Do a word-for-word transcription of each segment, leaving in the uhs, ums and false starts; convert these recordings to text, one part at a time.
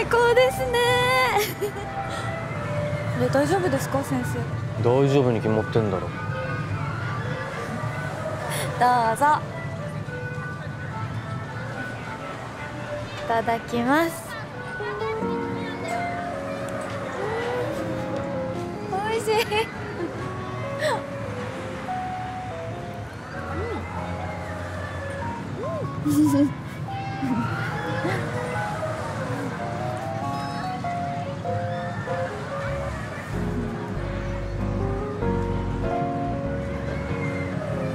最高ですね。これ大丈夫ですか先生。大丈夫に決まってんだろ。どうぞ。いただきます。おいしい。うん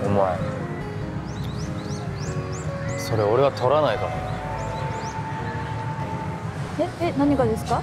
お前それ俺は取らないから。え、え、何がですか？